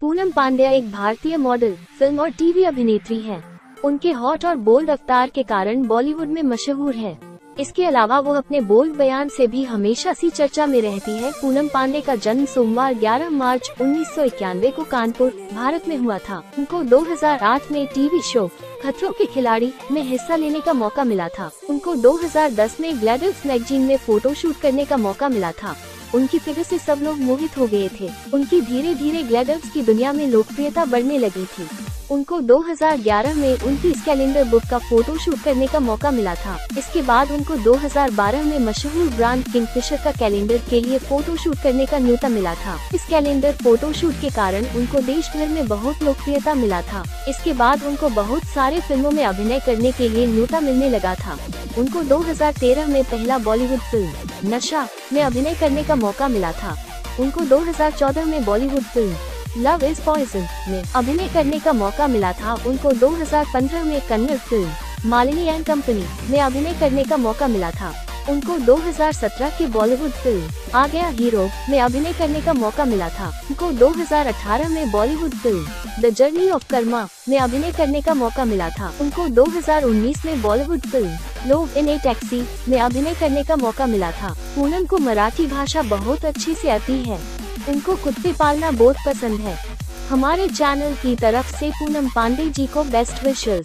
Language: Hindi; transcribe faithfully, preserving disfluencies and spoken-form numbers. पूनम पांडे एक भारतीय मॉडल, फिल्म और टीवी अभिनेत्री हैं। उनके हॉट और बोल्ड अवतार के कारण बॉलीवुड में मशहूर हैं। इसके अलावा वो अपने बोल्ड बयान से भी हमेशा सी चर्चा में रहती हैं। पूनम पांडे का जन्म सोमवार ग्यारह मार्च उन्नीस सौ इक्यानवे को कानपुर, भारत में हुआ था। उनको दो हज़ार आठ में टीवी शो खतरों के खिलाड़ी में हिस्सा लेने का मौका मिला था। उनको दो हज़ार दस में ग्लैडर्स मैगजीन में फोटोशूट करने का मौका मिला था। उनकी फिगर से सब लोग मोहित हो गए थे। उनकी धीरे धीरे ग्लैडर्स की दुनिया में लोकप्रियता बढ़ने लगी थी। उनको दो हज़ार ग्यारह में उनकी कैलेंडर बुक का फोटो शूट करने का मौका मिला था। इसके बाद उनको दो हज़ार बारह में मशहूर ब्रांड किंगफिशर का कैलेंडर के लिए फोटो शूट करने का न्योता मिला था। इस कैलेंडर फोटो शूट के कारण उनको देश भर में बहुत लोकप्रियता मिला था। इसके बाद उनको बहुत सारे फिल्मों में अभिनय करने के लिए न्योता मिलने लगा था। उनको दो हज़ार तेरह में पहला बॉलीवुड फिल्म नशा में अभिनय करने का मौका मिला था। उनको दो हज़ार चौदह में Bollywood film love is poison में अभिनय करने का मौका मिला था। उनको दो हज़ार पंद्रह में Kannada film Malini and company में अभिनय करने का मौका मिला था। उनको दो हज़ार सत्रह की बॉलीवुड फिल्म आ गया हीरो में अभिनय करने का मौका मिला था। उनको दो हज़ार अठारह में Bollywood film the journey of karma में अभिनय करने का मौका मिला था। उनको दो हज़ार उन्नीस में Bollywood film love in a taxi में अभिनय करने का मौका मिला था। पूनम को मराठी भाषा बहुत अच्छी से आती है। उनको कुत्ते पालना बहुत पसंद है। हमारे चैनल की तरफ से पूनम पांडे जी को बेस्ट विशेस।